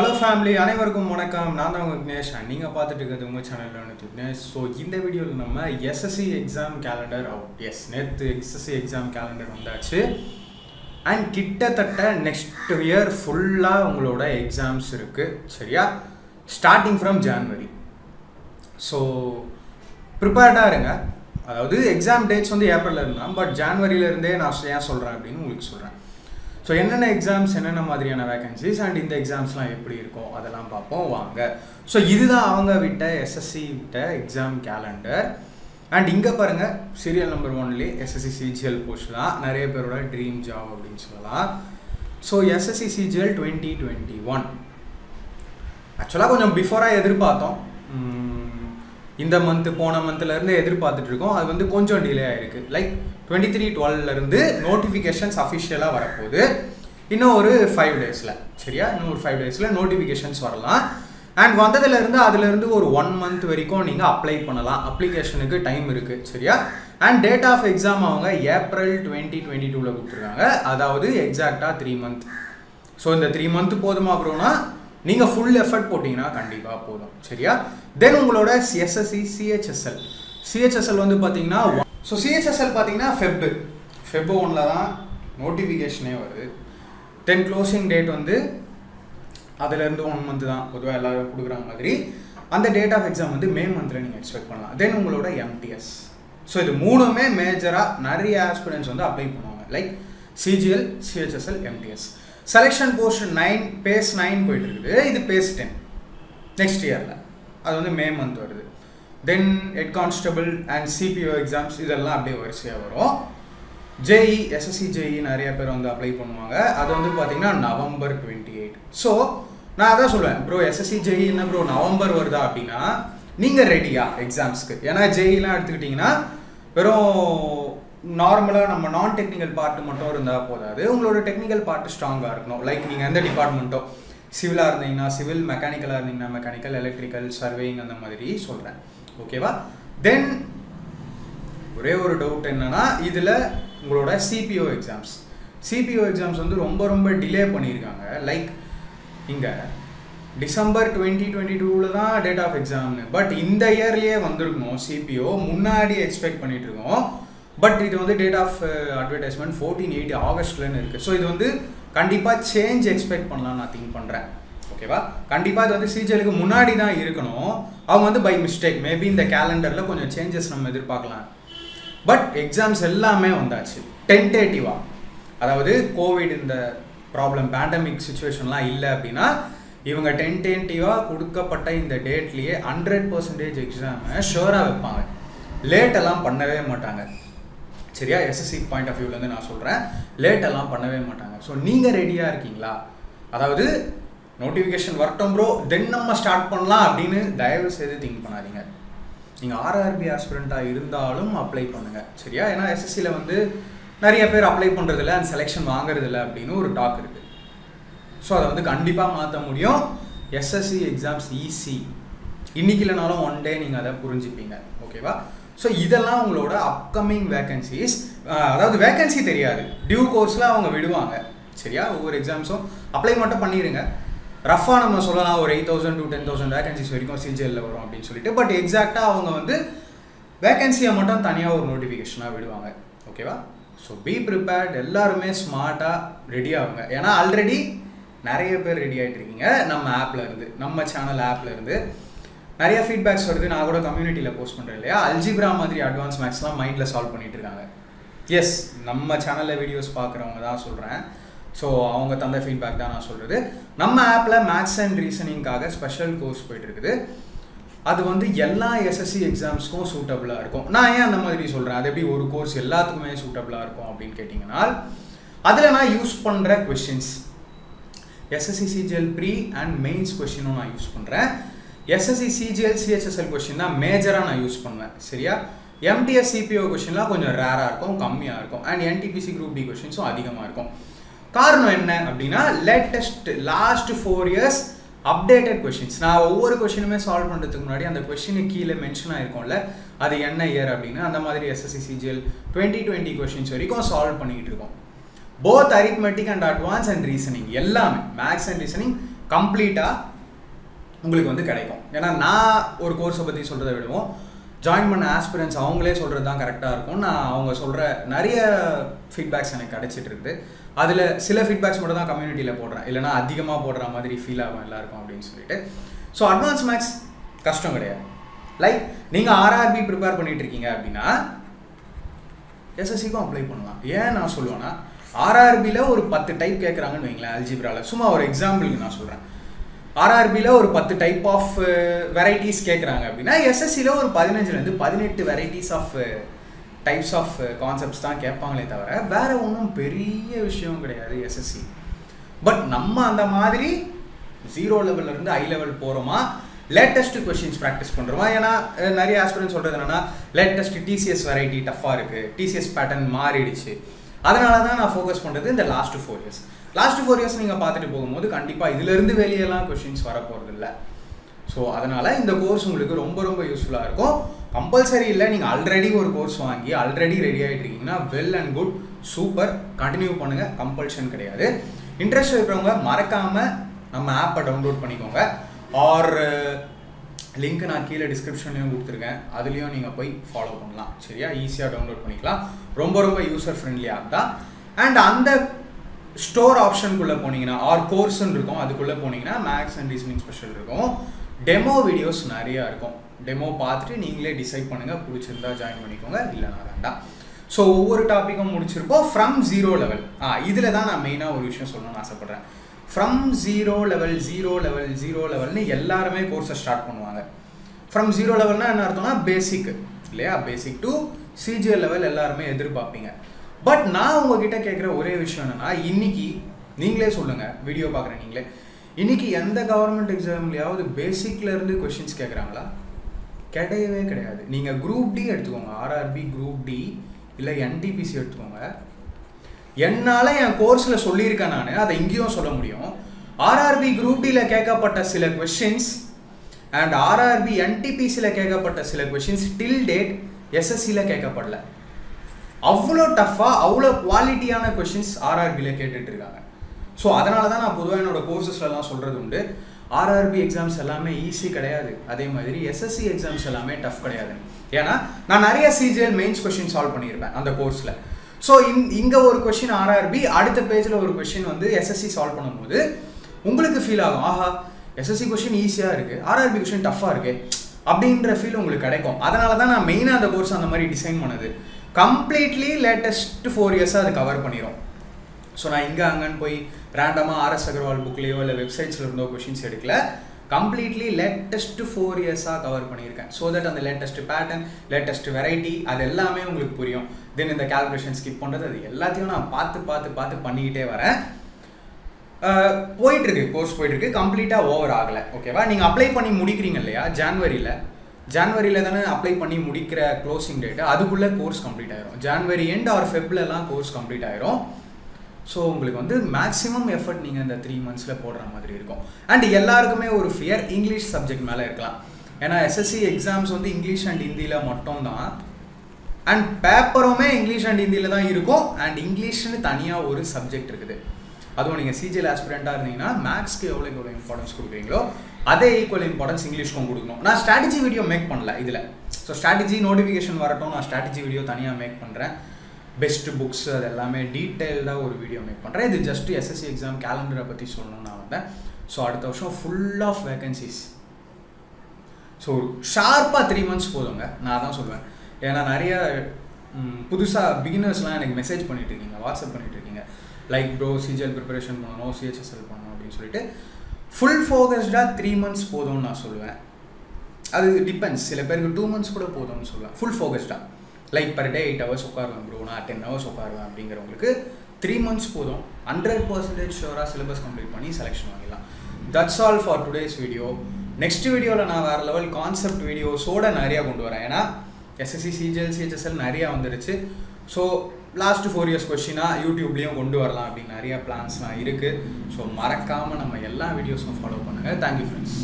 Hello family அனைவருக்கும் வணக்கம் நான் தான் உங்க விக்னேஷ் நீங்க பாத்துட்டு இருக்கிறது உங்க சேனல்ல விக்னேஷ் சோ இந்த வீடியோல நம்ம SSC exam calendar out yes நேத்து SSC एग्जाम कैलेंडर வந்தாச்சு and கிட்டத்தட்ட next year ஃபுல்லா உங்களோட एग्जाम्स இருக்கு சரியா ஸ்டார்டிங் फ्रॉम ஜனவரி சோ प्रिपेयर्डா இருங்க அதாவது एग्जाम டேட்ஸ் வந்து ஏப்ரல்ல இருந்தா பட் ஜனவரியில இருந்தே நான் ஏன் சொல்றேன் அப்படினு உங்களுக்கு சொல்றேன் सो एन एक्साम्स वेकन्सीस अंड इत एक्साम्सा एप्डी पापो वांग सो इधर एसएससी एक्साम कैलेंडर अंड इंगे पारेंगे सीरियल नंबर 1 एसएससी सीजीएल पोस्टा नरिया पेरोड ड्रीम जॉब अब सो एसएससी सीजीएल 2021 एक्चुअली कुछ बिफोर एदिर्पार्थोम मंथ पोन मंथल एदिर्पार्थुट्टु कोंजम डिले आयिरुक्कु लाइक 23-12 नोटिफिकेशन्स ऑफिशियला वरपोदु इन्नोम ओरु 5 डेज़ सरिया इन्नोम ओरु 5 डेज़ नोटिफिकेशन्स वरलाम अंड वंददुला इरुंदु अदुला इरुंदु ओरु 1 मंथ वरैक्कुम नींगा अप्लाई पन्नलाम एप्लिकेशनुक्कु टाइम इरुक्कु सरिया and date of exam avanga April 2022 la kuduthiranga adhavudhu exacta 3 month so indha 3 month poduma brona नींगा फुल एफर्ट पोट्टिंगना कंडीपा पोदुम सरिया देन उंगलोड SSC CHSL CHSL வந்து பாத்தீங்கன்னா सो CHSL पातीना फेब 1 ला नोटिफिकेशन वो देन क्लोजिंग डेट वो अदलेंदु 1 मंथ मारि and date of exam May month नहीं एक्सपेक्ट पन्नलाम देन उंगलोड MTS सो इदु मूणुमे मेजरा नरिया एस्पिरेंट्स வந்து அப்ளை பண்ணுவாங்க like CGL CHSL MTS selection post 9 phase 9 போயிட்டு இருக்குது இது பேஸ் 10 नेक्स्ट இயர்ல அது வந்து मे मंथ வருது then head constable and CPO exams இதெல்லாம் அப்படியே வரிசையா வரும் JEE SSC JEE நிறைய பேர் வந்து அப்ளை பண்ணுவாங்க அது வந்து பாத்தீங்கன்னா நவம்பர் 28 சோ நான் அத சொல்றேன் bro SSC JEE என்ன bro நவம்பர் வருதா அப்படினா நீங்க ரெடியா एग्जाम्सக்கு ஏனா JEE எல்லாம் எடுத்துக்கிட்டீங்கன்னா வெறும் நார்மலா நம்ம நான் டெக்னிக்கல் பார்ட் மட்டும் இருந்தா போதாது உங்களோட டெக்னிக்கல் பார்ட் ஸ்ட்ராங்கா இருக்கணும் லைக் நீங்க அந்த டிபார்ட்மென்ட்டோ சிவிலா இருந்தீங்கன்னா சிவில் மெக்கானிக்கலா இருந்தீங்கன்னா மெக்கானிக்கல் எலக்ட்ரிக்கல் சர்வேயிங் அந்த மாதிரி சொல்றேன் ओकेवा देन ஒரே ஒரு டவுட் என்னன்னா இதுல உங்களோட CPO एग्जाम्स வந்து ரொம்ப ரொம்ப டிலே பண்ணிருக்காங்க லைக் இங்க டிசம்பர் 2022 ல தான் டேட் ஆஃப் எக்ஸாம் பட் இந்த இயர்லயே வந்திருக்கும் CPO முன்னாடி எக்ஸ்பெக்ட் பண்ணிட்டு இருக்கோம் பட் இது வந்து டேட் ஆஃப் அட்வர்டைஸ்மென்ட் 14/8 ஆகஸ்ட்ல இருக்கு சோ இது வந்து கண்டிப்பா சேஞ்ச் எக்ஸ்பெக்ட் பண்ணலாம் நான் திங்க் பண்றேன் ओकेवा कंपा सीजीएल के मुनादा by mistake maybe calendar कुछ चेंजेस नम ए बट एग्जाम्स टेंटेटिवा कोविड प्रॉब्लम पैंडेमिक सिचुएशन अब इवेंगे टेंटेटिवा डेटलिए 100% एग्जाम श्योरा वेपांगे लेटल पड़े माटा सरिया एसएससी पॉइंट ऑफ व्यूल ना सोल्हें लेटल पड़े माटा सो नहीं रेडिया नोटिफिकेशन वर्कटों ब्रो देन नम्मा स्टार्ट पन्नलाम अप्पडिनु दयवु सेय्दु थिंक पन्नादींगा नींगा RRB aspirant-ஆ இருந்தாலும் அப்ளை பண்ணுங்க சரியா ஏனா SSC ல வந்து நிறைய பேர் அப்ளை பண்றது இல்ல and selection வாங்குறது இல்ல அப்படினு ஒரு டாக் இருக்கு சோ அத வந்து கண்டிப்பா மாத்த முடியும் SSC exams easy இன்னைக்கு இல்லனாலும் one day நீங்க அத புரிஞ்சிப்பீங்க ஓகேவா சோ இதெல்லாம் உங்களோட upcoming vacancies அதாவது vacancy தெரியாது due course-ல அவங்க விடுவாங்க சரியா ஒவ்வொரு एग्जाम्सம் அப்ளை மட்டும் பண்ணிருங்க रफा नम्बर सोलह और 8,000 to 10,000 वैकेंसीज़ वरिक्कुम सीजीएल वरुम अप्पडिनु सोल्लिट्टु बट एक्साक्टा अवंगा वंदु वैकेंसीय मट्टुम तनिया ओरु नोटिफिकेशना विडुवांगा ओकेवा सो बी प्रिपेयर्ड एल्लारुमे स्मार्टा रेडी आवुंगा एना ऑलरेडी नरिया पेर रेडी आयिट्टु इरुक्कींगा नम्म ऐपला इरुंदु नम्म चैनल ऐपला इरुंदु नरिया फीडबैक्स वर्दु नान कूड कम्युनिटीला पोस्ट पण्रेन इल्लैया अलजेब्रा मादिरी एडवांस मैथ्सला माइंडला सॉल्व पण्णिट्टु इरुक्कांगा यस नम्म चैनलல वीडियोस पाक्कறவங்க தான் சொல்றேன் सो அவங்க தந்த ஃபீட்பேக் தான் நான் சொல்றது நம்ம ஆப்ல மேத்ஸ் அண்ட் ரீசனிங்காக ஸ்பெஷல் கோர்ஸ் போயிட்டு இருக்குது அது வந்து எல்லா SSC एग्जाम्सக்கும் சூட்டபிளா இருக்கும் நான் ஏன் அந்த மாதிரி சொல்றேன் அது எப்படி ஒரு கோர்ஸ் எல்லாத்துக்குமே சூட்டபிளா இருக்கும் அப்படி கேட்டிங்கனா அதுல நான் யூஸ் பண்ற questions SSC CGL pre and mains question நான் யூஸ் பண்றேன் SSC CGL CHSL question நான் மேஜரா நான் யூஸ் பண்ணுவேன் சரியா MTS CPO क्वेश्चनலாம் கொஞ்சம் ரேரா இருக்கும் கம்மியா இருக்கும் and NTPC group D क्वेश्चंसம் அதிகமா இருக்கும் காரணம் என்ன அப்படினா latest last 4 years updated questions நான் ஒவ்வொரு क्वेश्चनமே சால்வ் பண்றதுக்கு முன்னாடி அந்த क्वेश्चन கீழ மென்ஷன் ஆயிருக்கும்ல அது என்ன இயர் அப்படினா அந்த மாதிரி SSC CGL 2020 क्वेश्चंस வரைக்கும் சால்வ் பண்ணிட்டு இருக்கோம் both arithmetic and advanced and reasoning எல்லாமே maths and reasoning கம்ப்ளீட்டா உங்களுக்கு வந்து கிடைக்கும். ஏன்னா நான் ஒரு கோர்ஸ் பத்தி சொல்றதை விடுவோம், ஜாயின் பண்ண ஆஸ்பிரன்ஸ் அவங்களே சொல்கிறது தான் கரெக்டாக இருக்கும். நான் அவங்க சொல்கிற நிறைய ஃபீட்பேக்ஸ் எனக்கு கிடச்சிட்டு இருக்குது. அதில் சில ஃபீட்பேக்ஸ் மட்டும் தான் கம்யூனிட்டியில் போடுறேன், இல்லைனா அதிகமாக போடுற மாதிரி ஃபீல் ஆகும் எல்லாருக்கும் அப்படின்னு சொல்லிட்டு. ஸோ அட்வான்ஸ் மேக்ஸ் கஷ்டம் கிடையாது. லைக் நீங்கள் ஆர்ஆர்பி ப்ரிப்பேர் பண்ணிகிட்ருக்கீங்க அப்படின்னா எஸ்எஸ்சிக்கும் அப்ளை பண்ணலாம். ஏன் நான் சொல்லுவேன்னா, ஆர்ஆர்பியில் ஒரு 10 டைப் கேட்குறாங்கன்னு வைங்களேன் அல்ஜிப்ராவில். சும்மா ஒரு எக்ஸாம்பிளுக்கு நான் சொல்கிறேன், ஆர்ஆர்பியில் ஒரு 10 டைப் ஆஃப் வெரைட்டிஸ் கேட்குறாங்க அப்படின்னா எஸ்எஸ்சியில் ஒரு 15-18 varieties of types of concepts தான் கேட்பாங்களே தவிர வேறு ஒன்றும் பெரிய விஷயம் கிடையாது எஸ்எஸ்சி. பட் நம்ம அந்த மாதிரி 0 லெவல்லேருந்து ஹை லெவல் போகிறோமா, லேட்டஸ்ட்டு கொஷின்ஸ் ப்ராக்டிஸ் பண்ணுறோமா. ஏன்னா நிறைய ஆஸ்பிரன்ட் சொல்கிறது என்னென்னா லேட்டஸ்ட்டு டிசிஎஸ் வெரைட்டி டஃப்பாக இருக்குது, டிசிஎஸ் பேட்டர்ன் மாறிடுச்சு, அதனால தான் நான் ஃபோக்கஸ் பண்ணுறது இந்த லாஸ்ட் ஃபோர் இயர்ஸ் நீங்கள் பார்த்துட்டு போகும்போது கண்டிப்பாக இதிலேருந்து வெளியெல்லாம் கொஷின்ஸ் வரப்போகிறது இல்லை. ஸோ அதனால் இந்த கோர்ஸ் உங்களுக்கு ரொம்ப ரொம்ப யூஸ்ஃபுல்லாக இருக்கும். கம்பல்சரி இல்லை, நீங்கள் ஆல்ரெடி ஒரு கோர்ஸ் வாங்கி ஆல்ரெடி ரெடி ஆகிட்டு இருக்கீங்கன்னா well and good, super, continue பண்ணுங்கள், கம்பல்ஷன் கிடையாது. இன்ட்ரெஸ்ட் இருக்கிறவங்க மறக்காமல் நம்ம ஆப்பை டவுன்லோட் பண்ணிக்கோங்க. ஆர் லிங்க் நான் கீழே டிஸ்கிரிப்ஷன்லேயும் கொடுத்துருக்கேன், அதுலேயும் நீங்கள் போய் ஃபாலோ பண்ணலாம். சரியா, ஈஸியாக டவுன்லோட் பண்ணிக்கலாம். ரொம்ப ரொம்ப யூஸர் ஃப்ரெண்ட்லி ஆப் தான். அண்ட் அந்த ஸ்டோர் ஆப்ஷனுக்குள்ளே போனீங்கன்னா ஆர் கோர்ஸ்ன்னு இருக்கும், அதுக்குள்ளே போனீங்கன்னா மேக்ஸ் அண்ட் ரீசனிங் ஸ்பெஷல் இருக்கும், டெமோ வீடியோஸ் நிறையா இருக்கும். டெமோ பார்த்துட்டு நீங்களே டிசைட் பண்ணுங்கள், பிடிச்சிருந்தா ஜாயின் பண்ணிக்கோங்க, இல்லைனா வேண்டாம். ஸோ ஒவ்வொரு டாப்பிக்கும் முடிச்சிருப்போம் ஃப்ரம் 0 லெவல். இதில் தான் நான் மெயினாக ஒரு விஷயம் சொல்லணும்னு ஆசைப்பட்றேன். ஃப்ரம் 0 லெவல்னு எல்லாருமே கோர்ஸை ஸ்டார்ட் பண்ணுவாங்க. ஃப்ரம் 0 லெவல்னால் என்ன அர்த்தம்னா பேசிக் இல்லையா, பேசிக் டு சிஜிஎல் லெவல் எல்லாருமே எதிர்பார்ப்பீங்க. பட் நான் உங்ககிட்ட கேட்குற ஒரே விஷயம் என்னென்னா, இன்றைக்கி நீங்களே சொல்லுங்கள், வீடியோ பார்க்குற நீங்களே, இன்றைக்கி எந்த கவர்மெண்ட் எக்ஸாம்லையாவது பேசிக்லேருந்து கொஷின்ஸ் கேட்குறாங்களா? கிடையவே கிடையாது. நீங்கள் குரூப் டி எடுத்துக்கோங்க, ஆர்ஆர்பி குரூப் டி இல்லை என்டிபிசி எடுத்துக்கோங்க. என்னால் என் கோர்ஸில் சொல்லியிருக்கேன், நான் அதை இங்கேயும் சொல்ல முடியும். ஆர்ஆர்பி குரூப் டியில் கேட்கப்பட்ட சில கொஷின்ஸ் அண்ட் ஆர்ஆர்பி என்டிபிசியில் கேட்கப்பட்ட சில கொஷின்ஸ் டில் டேட் எஸ்எஸ்சியில் கேட்கப்படல. அவ்வளோ டஃப்பாக அவ்வளோ குவாலிட்டியான கொஷின்ஸ் ஆர்ஆர்பியில் கேட்டுட்ருக்காங்க. ஸோ அதனால தான் நான் பொதுவாக என்னோடய கோர்ஸஸ்லாம் சொல்கிறது உண்டு, ஆர்ஆர்பி எக்ஸாம்ஸ் எல்லாமே ஈஸி கிடையாது, அதே மாதிரி எஸ்எஸ்சி எக்ஸாம்ஸ் எல்லாமே டஃப் கிடையாது. ஏன்னா நான் நிறைய சிஜிஎல் மெயின்ஸ் கொஷின் சால்வ் பண்ணியிருப்பேன் அந்த கோர்ஸில். ஸோ இங்கே ஒரு கொஷின் ஆர்ஆர்பி, அடுத்த பேஜில் ஒரு கொஷின் வந்து எஸ்எஸ்சி சால்வ் பண்ணும்போது உங்களுக்கு ஃபீல் ஆகும், ஆஹா எஸ்எஸ்சி கொஷின் ஈஸியாக இருக்குது, ஆர்ஆர்பி கொஷின் டஃப்பாக இருக்குது அப்படின்ற ஃபீல் உங்களுக்கு கிடைக்கும். அதனால தான் நான் மெயினாக அந்த கோர்ஸ் அந்த மாதிரி டிசைன் பண்ணது. கம்ப்ளீட்லி லேட்டஸ்ட் 4 இயர்ஸாக அது கவர் பண்ணிடும். ஸோ நான் இங்கே அங்கேன்னு போய் ரேண்டமாக ஆர்எஸ் அகர்வால் புக்லேயோ இல்லை வெப்சைட்ஸில் இருந்தோ கொஷின்ஸ் எடுக்கல, கம்ப்ளீட்லி லேட்டஸ்ட் 4 இயர்ஸாக கவர் பண்ணியிருக்கேன். ஸோ தட் அந்த லேட்டஸ்ட் பேட்டர்ன், லேட்டஸ்ட் வெரைட்டி அது எல்லாமே உங்களுக்கு புரியும். தென் இந்த கால்குலேஷன் ஸ்கிப் பண்ணுறது அது எல்லாத்தையும் நான் பார்த்து பண்ணிக்கிட்டே வரேன். போயிட்டுருக்கு, கோர்ஸ் போயிட்டுருக்கு, கம்ப்ளீட்டாக ஓவர் ஆகலை. ஓகேவா, நீங்கள் அப்ளை பண்ணி முடிக்கிறீங்க இல்லையா, ஜான்வரியில் தானே அப்ளை பண்ணி முடிக்கிற க்ளோசிங் டேட்டு, அதுக்குள்ளே கோர்ஸ் கம்ப்ளீட் ஆகிரும். ஜான்வரி எண்ட் ஆர் ஃபெப்லலாம் கோர்ஸ் கம்ப்ளீட் ஆகிரும். ஸோ உங்களுக்கு வந்து மேக்ஸிமம் எஃபர்ட் நீங்கள் இந்த 3 மந்த்ஸில் போடுற மாதிரி இருக்கும். அண்ட் எல்லாருக்குமே ஒரு ஃபியர் இங்கிலீஷ் சப்ஜெக்ட் மேலே இருக்கலாம். ஏன்னா எஸ்எஸ்சி எக்ஸாம்ஸ் வந்து இங்கிலீஷ் அண்ட் ஹிந்தியில் மட்டும்தான், அண்ட் பேப்பருமே இங்கிலீஷ் அண்ட் ஹிந்தியில் தான் இருக்கும். அண்ட் இங்கிலீஷ்னு தனியாக ஒரு சப்ஜெக்ட் இருக்குது. அதுவும் நீங்கள் சிஜிஎல் ஆஸ்பிரண்ட்டாக இருந்தீங்கன்னா மேக்ஸ்க்கு எவ்வளோ இம்பார்ட்டன்ஸ் கொடுக்குறீங்களோ அதே ஈக்குவல் இம்பார்ட்டன்ஸ் இங்கிலீஷ்க்கும் கொடுக்கணும். நான் ஸ்ட்ராட்டஜி வீடியோ மேக் பண்ணல இதில். ஸோ ஸ்ட்ராட்டஜி நோட்டிஃபிகேஷன் வரட்டும், நான் ஸ்ட்ராட்டஜி வீடியோ தனியாக மேக் பண்ணுறேன். பெஸ்ட் புக்ஸ் அது எல்லாமே டீட்டெயில்டாக ஒரு வீடியோ மேக் பண்ணுறேன். இது ஜஸ்ட் எஸ்எஸ்சி எக்ஸாம் கேலண்டரை பற்றி சொல்லணும்னு நான் வந்தேன். ஸோ அடுத்த வருஷம் ஃபுல் ஆஃப் வேகன்சிஸ். ஸோ ஷார்ப்பாக 3 மந்த்ஸ் போதுங்க, நான் தான் சொல்லுவேன். ஏன்னா நிறைய புதுசாக பிகினர்ஸ்லாம் எனக்கு மெசேஜ் பண்ணிட்டு இருக்கீங்க, வாட்ஸ்அப் பண்ணிட்டு இருக்கீங்க, லைக் ப்ரோ சிஜிஎல் ப்ரிப்பரேஷன் பண்ணணும், சிஹெச்எஸ்எல் பண்ணணும் அப்படின்னு சொல்லிட்டு. ஃபுல் ஃபோக்கஸ்டாக 3 மந்த்ஸ் போதும்னு நான் சொல்லுவேன். அது டிபெண்ட்ஸ், சில பேருக்கு 2 மந்த்ஸ் கூட போதும்னு சொல்லுவேன். ஃபுல் ஃபோக்கஸ்டாக லைக் பர் டே 8 ஹவர்ஸ் உட்காருவேன் ப்ரோ, நான் 10 ஹவர்ஸ் உட்காருவேன் அப்படிங்கிறவங்களுக்கு 3 மந்த்ஸ் போதும். 100% ஷோராக சிலபஸ் கம்ப்ளீட் பண்ணி செலெக்ஷன் வாங்கிடலாம். That's all for today's video. Next வீடியோவில் நான் வேறு லெவல் கான்செப்ட் வீடியோஸோடு நிறையா கொண்டு வரேன். ஏன்னா எஸ்எஸ்சி சிஜிஎல் சிஹெச்எஸ்எல் நிறையா வந்துருச்சு. ஸோ லாஸ்ட் 4 இயர்ஸ் கொஸ்டினாக யூடியூப்லேயும் கொண்டு வரலாம் அப்படின்னு நிறைய பிளான்ஸ்லாம் இருக்குது. ஸோ மறக்காமல் நம்ம எல்லா வீடியோஸும் ஃபாலோ பண்ணுங்கள். Thank you friends.